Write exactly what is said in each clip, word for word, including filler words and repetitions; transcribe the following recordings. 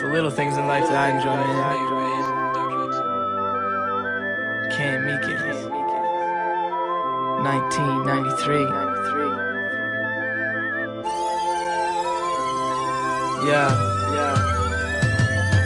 It's the little things in life that I enjoy. I can't make it. nineteen ninety-three. Yeah, yeah.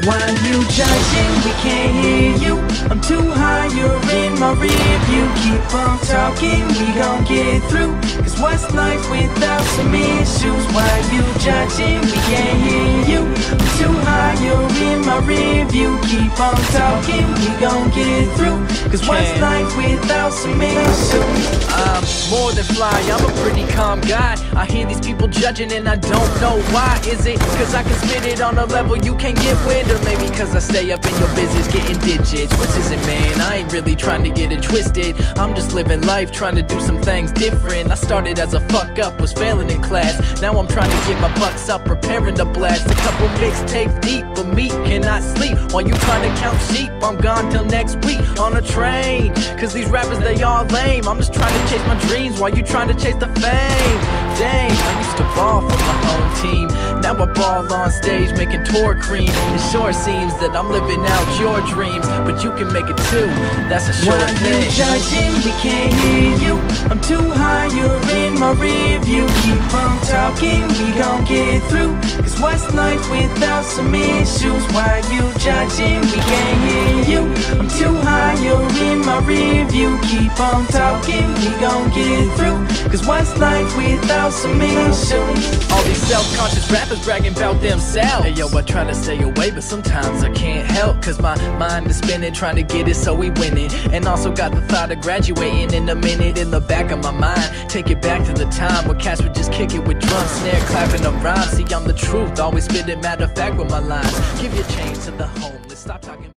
Why are you judging? We can't hear you. I'm too high, you're in my rear view. Keep on talking, we gon' get through. Cause what's life without some issues? Why are you judging? We can't hear you. I'm too high, you're in my rear view. Keep on talking, we gon' get through. Cause what's life without some issues? I'm more than fly, I'm a pretty calm guy. I hear these people judging and I don't know why. Is it cause I can spit it on a level you can't get with? Or maybe cause I stay up in your business getting digits? Which isn't, man, I ain't really trying to get it twisted. I'm just living life, trying to do some things different. I started as a fuck up, was failing in class. Now I'm trying to get my bucks up, preparing to blast. A couple mixtapes deep, but me cannot sleep. While you trying to count sheep, I'm gone till next week. On a train, cause these rappers, they all lame. I'm just trying to chase my dreams, while you trying to chase the fame. Dang, I used to ball for my own team. Now I ball on stage, making tour cream. It sure seems that I'm living out your dreams, but you can make it too, that's a sure thing. Why you judging? We can't hear you. I'm too high, you're in my rear view. Keep on talking, we gon' get through. Cause what's life without some issues? Why you judging? We can't hear you. I'm too high, you're in my rear view. Keep on talking, we gon' get through. Cause what's life without some issues? All these self-conscious rappers bragging about themselves. Hey yo, I try to stay away, but sometimes I can't help. Cause my mind is spinning, trying to get it so we win it. And also got the thought of graduating in a minute in the back of my mind. Take it back to the time where cats would just kick it with drums, snare clapping them rhymes. See, I'm the truth, always spit it, matter of fact with my lines. Give your change to the homeless, stop talking.